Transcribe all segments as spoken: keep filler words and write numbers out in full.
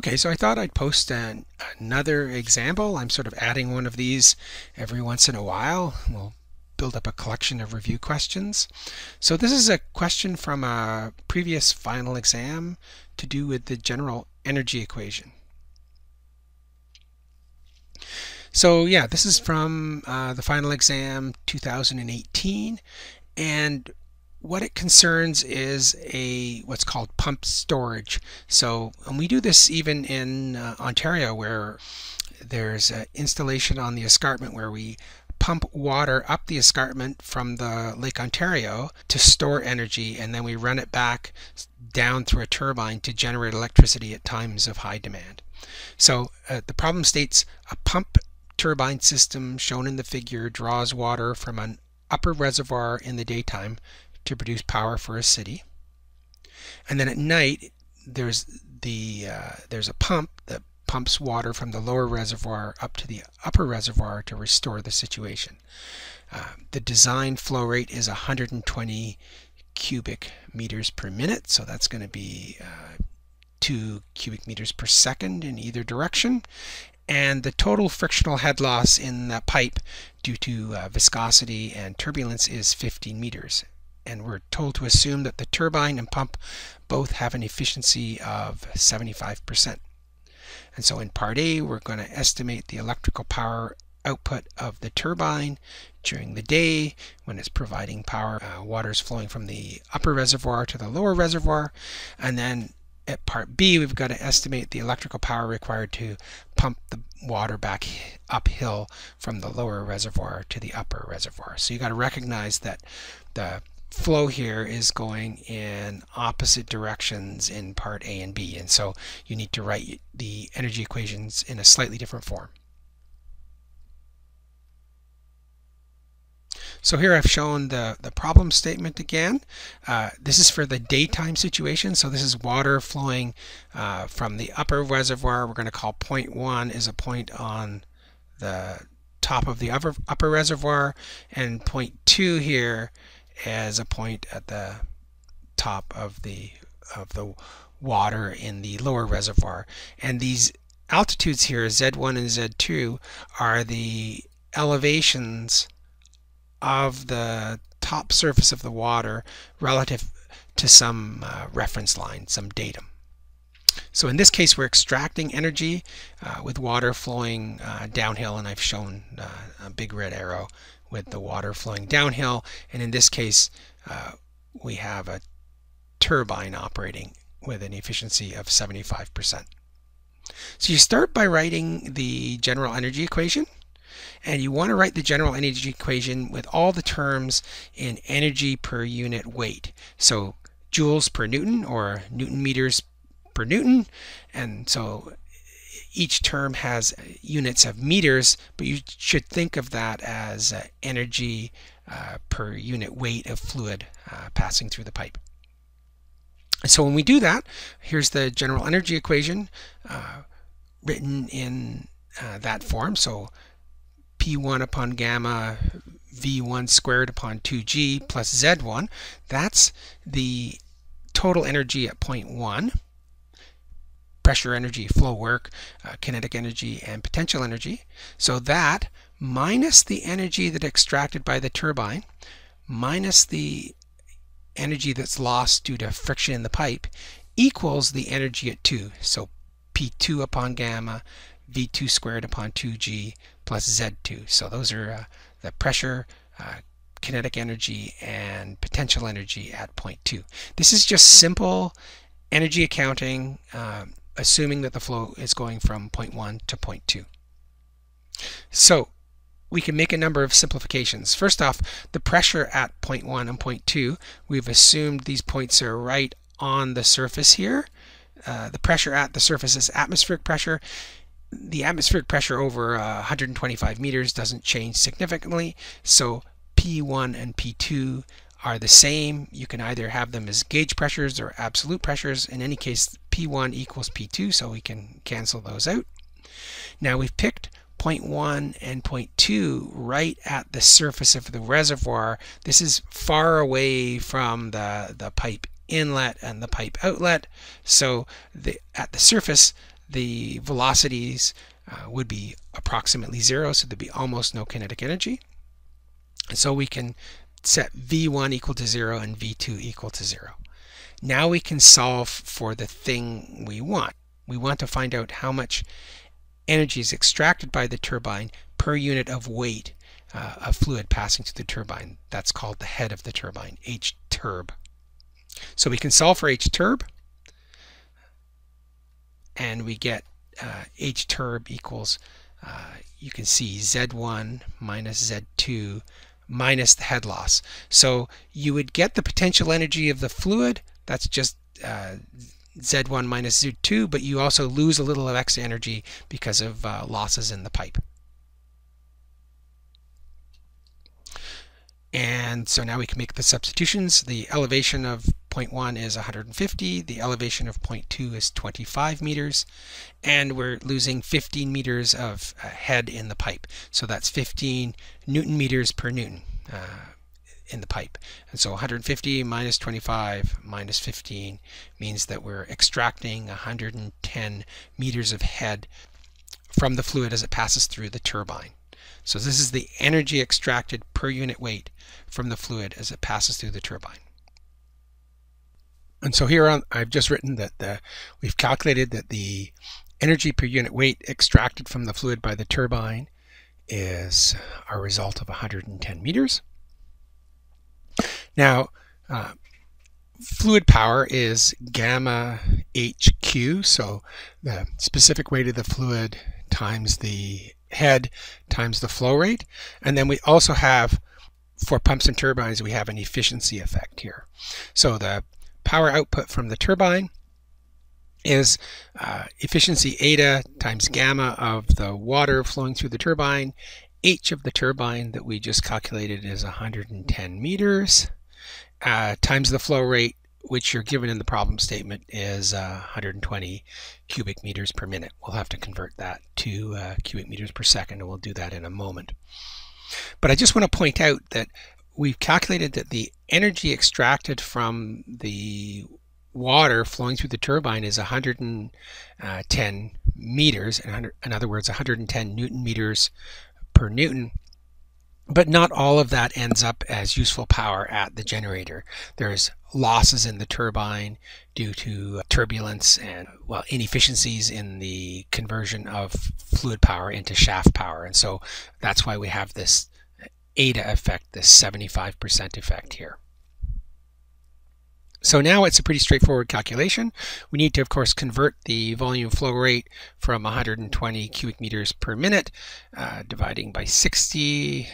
Okay, so I thought I'd post an, another example. I'm sort of adding one of these every once in a while. We'll build up a collection of review questions. So this is a question from a previous final exam to do with the general energy equation. So yeah, this is from uh, the final exam two thousand eighteen, and what it concerns is a what's called pump storage. So, and we do this even in uh, Ontario, where there's an installation on the escarpment where we pump water up the escarpment from the Lake Ontario to store energy, and then we run it back down through a turbine to generate electricity at times of high demand. So uh, the problem states a pump turbine system shown in the figure draws water from an upper reservoir in the daytime to produce power for a city, and then at night there's the uh, there's a pump that pumps water from the lower reservoir up to the upper reservoir to restore the situation. Uh, the design flow rate is one hundred twenty cubic meters per minute, so that's going to be uh, two cubic meters per second in either direction, and the total frictional head loss in the pipe due to uh, viscosity and turbulence is fifteen meters, and we're told to assume that the turbine and pump both have an efficiency of seventy-five percent. And so in part A, we're going to estimate the electrical power output of the turbine during the day when it's providing power. Uh, water is flowing from the upper reservoir to the lower reservoir. And then at part B, we've got to estimate the electrical power required to pump the water back uphill from the lower reservoir to the upper reservoir. So you've got to recognize that the flow here is going in opposite directions in part A and B, and so you need to write the energy equations in a slightly different form. So here I've shown the, the problem statement again. Uh, this is for the daytime situation, so this is water flowing uh, from the upper reservoir. We're going to call point one is a point on the top of the upper, upper reservoir, and point two here as a point at the top of the of the water in the lower reservoir. And these altitudes here, Z one and Z two, are the elevations of the top surface of the water relative to some uh, reference line, some datum. So in this case, we're extracting energy uh, with water flowing uh, downhill, and I've shown uh, a big red arrow with the water flowing downhill, and in this case uh, we have a turbine operating with an efficiency of seventy-five percent. So you start by writing the general energy equation, and you want to write the general energy equation with all the terms in energy per unit weight, so joules per newton or newton meters per newton, and so each term has units of meters, but you should think of that as uh, energy uh, per unit weight of fluid uh, passing through the pipe. So when we do that, here's the general energy equation uh, written in uh, that form. So P one upon gamma V one squared upon two G plus Z one, that's the total energy at point one. Pressure energy, flow work, uh, kinetic energy, and potential energy. So that minus the energy that extracted by the turbine, minus the energy that's lost due to friction in the pipe, equals the energy at two. So P two upon gamma, V two squared upon two G plus Z two. So those are uh, the pressure, uh, kinetic energy, and potential energy at point two. This is just simple energy accounting, um, assuming that the flow is going from point one to point two. So we can make a number of simplifications. First off, the pressure at point one and point two, we've assumed these points are right on the surface here. Uh, the pressure at the surface is atmospheric pressure. The atmospheric pressure over uh, one hundred twenty-five meters doesn't change significantly, so P one and P two are the same. You can either have them as gauge pressures or absolute pressures. In any case, P one equals P two, so we can cancel those out. Now we've picked point one and point two right at the surface of the reservoir. This is far away from the, the pipe inlet and the pipe outlet, so the, at the surface the velocities uh, would be approximately zero, so there'd be almost no kinetic energy. And so we can set v one equal to zero and v two equal to zero. Now we can solve for the thing we want. We want to find out how much energy is extracted by the turbine per unit of weight uh, of fluid passing through the turbine. That's called the head of the turbine, H-turb. So we can solve for H-turb, and we get uh, H-turb equals, uh, you can see, Z one minus Z two minus the head loss. So you would get the potential energy of the fluid, that's just uh, Z one minus Z two, but you also lose a little of extra energy because of uh, losses in the pipe. And so now we can make the substitutions. The elevation of point one is one hundred fifty, the elevation of point two is twenty-five meters, and we're losing fifteen meters of uh, head in the pipe. So that's fifteen newton meters per newton uh, in the pipe. And so one hundred fifty minus twenty-five minus fifteen means that we're extracting one hundred ten meters of head from the fluid as it passes through the turbine. So this is the energy extracted per unit weight from the fluid as it passes through the turbine. And so here on, I've just written that the, we've calculated that the energy per unit weight extracted from the fluid by the turbine is our result of one hundred ten meters. Now, uh, fluid power is gamma H Q, so the specific weight of the fluid times the head times the flow rate. And then we also have, for pumps and turbines, we have an efficiency effect here. So the power output from the turbine is uh, efficiency eta times gamma of the water flowing through the turbine. H of the turbine that we just calculated is one hundred ten meters uh, times the flow rate, which you're given in the problem statement, is uh, one hundred twenty cubic meters per minute. We'll have to convert that to uh, cubic meters per second, and we'll do that in a moment. But I just want to point out that we've calculated that the energy extracted from the water flowing through the turbine is one hundred ten meters, in other words, one hundred ten newton meters per newton. But not all of that ends up as useful power at the generator. There's losses in the turbine due to turbulence and, well, inefficiencies in the conversion of fluid power into shaft power. And so that's why we have this eta effect, this seventy-five percent effect here. So now it's a pretty straightforward calculation. We need to, of course, convert the volume flow rate from one hundred twenty cubic meters per minute, uh, dividing by sixty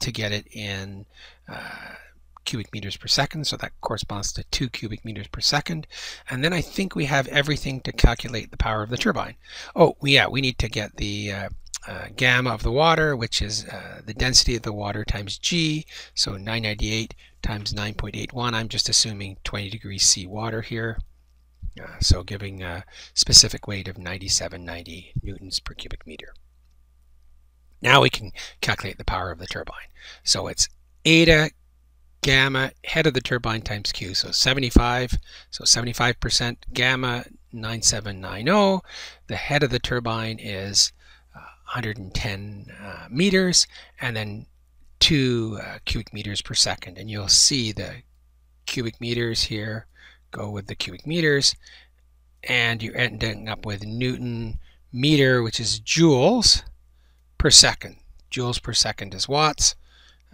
to get it in uh, cubic meters per second. So that corresponds to two cubic meters per second. And then I think we have everything to calculate the power of the turbine. Oh, yeah, we need to get the uh, uh, gamma of the water, which is uh, the density of the water times G, so nine ninety-eight times nine point eight one. I'm just assuming twenty degrees C water here, uh, so giving a specific weight of ninety-seven ninety newtons per cubic meter. Now we can calculate the power of the turbine. So it's eta gamma head of the turbine times Q, so seventy-five, so seventy-five percent gamma nine seven nine zero. The head of the turbine is uh, one hundred ten uh, meters, and then two uh, cubic meters per second, and you'll see the cubic meters here go with the cubic meters, and you're ending up with newton meter, which is joules per second. Joules per second is watts,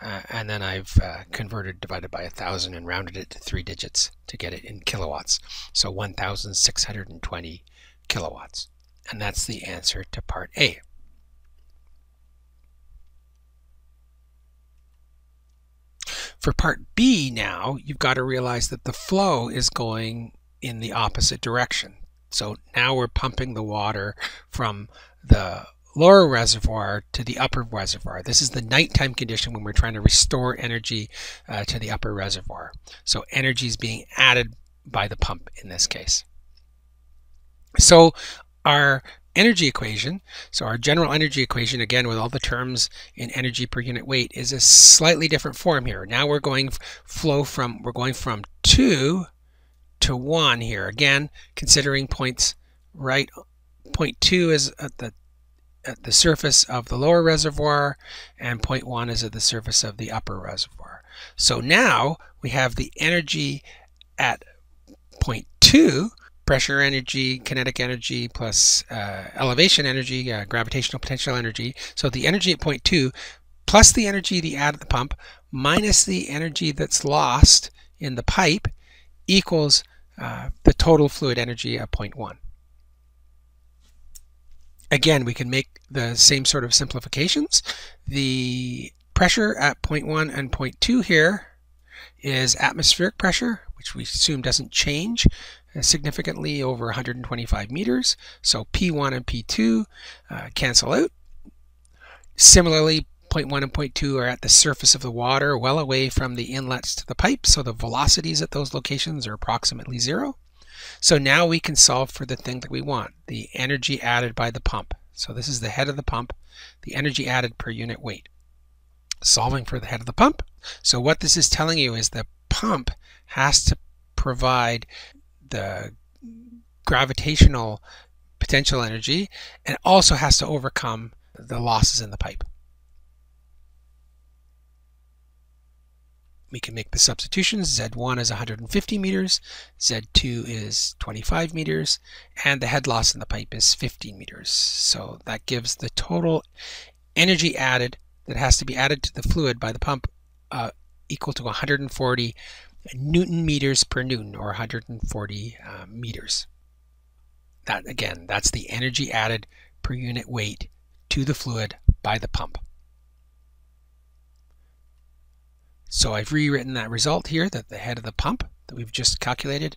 uh, and then I've uh, converted, divided by a thousand, and rounded it to three digits to get it in kilowatts. So one thousand six hundred twenty kilowatts, and that's the answer to part A. For part B now, you've got to realize that the flow is going in the opposite direction. So now we're pumping the water from the lower reservoir to the upper reservoir. This is the nighttime condition when we're trying to restore energy uh, to the upper reservoir. So energy is being added by the pump in this case. So our energy equation, so our general energy equation, again with all the terms in energy per unit weight, is a slightly different form here. Now we're going flow from, we're going from two to one here, again considering points right zero point two is at the at the surface of the lower reservoir, and zero point one is at the surface of the upper reservoir. So now we have the energy at zero point two, pressure energy, kinetic energy, plus uh, elevation energy, uh, gravitational potential energy. So the energy at zero point two plus the energy you add at the pump minus the energy that's lost in the pipe equals uh, the total fluid energy at zero point one. Again, we can make the same sort of simplifications. The pressure at zero point one and zero point two here is atmospheric pressure, which we assume doesn't change significantly over one hundred twenty-five meters. So P one and P two uh, cancel out. Similarly, zero point one and zero point two are at the surface of the water, well away from the inlets to the pipe, so the velocities at those locations are approximately zero. So now we can solve for the thing that we want, the energy added by the pump. So this is the head of the pump, the energy added per unit weight. Solving for the head of the pump. So what this is telling you is the pump has to provide the gravitational potential energy and also has to overcome the losses in the pipe. We can make the substitutions. Z one is one hundred fifty meters, Z two is twenty-five meters, and the head loss in the pipe is fifteen meters. So that gives the total energy added that has to be added to the fluid by the pump uh, equal to one hundred forty newton meters per newton, or one hundred forty uh, meters. That, again, that's the energy added per unit weight to the fluid by the pump. So I've rewritten that result here, that the head of the pump that we've just calculated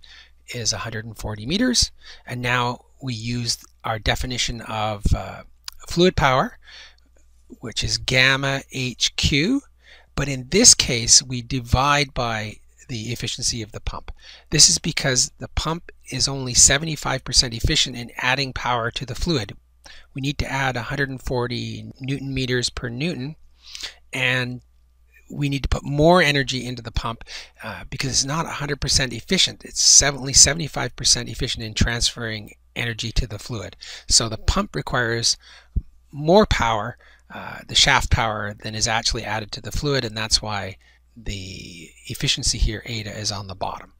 is one hundred forty meters. And now we use our definition of uh, fluid power, which is gamma H Q. But in this case, we divide by the efficiency of the pump. This is because the pump is only seventy-five percent efficient in adding power to the fluid. We need to add one hundred forty newton meters per newton, and we need to put more energy into the pump uh, because it's not one hundred percent efficient. It's only seventy-five percent efficient in transferring energy to the fluid. So the pump requires more power, uh, the shaft power, than is actually added to the fluid, and that's why the efficiency here, eta, is on the bottom.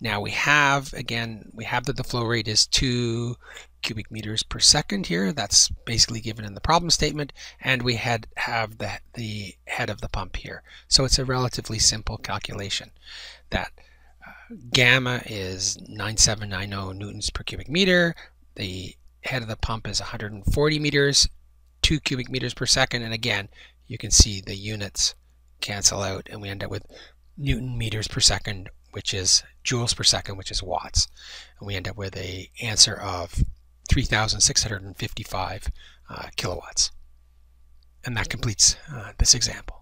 Now we have, again, we have that the flow rate is two cubic meters per second here. That's basically given in the problem statement. And we had have the, the head of the pump here. So it's a relatively simple calculation. That uh, gamma is nine thousand seven hundred ninety newtons per cubic meter. The head of the pump is one hundred forty meters, two cubic meters per second. And again, you can see the units cancel out, and we end up with newton meters per second, which is joules per second, which is watts. And we end up with an answer of three thousand six hundred fifty-five uh, kilowatts. And that completes uh, this example.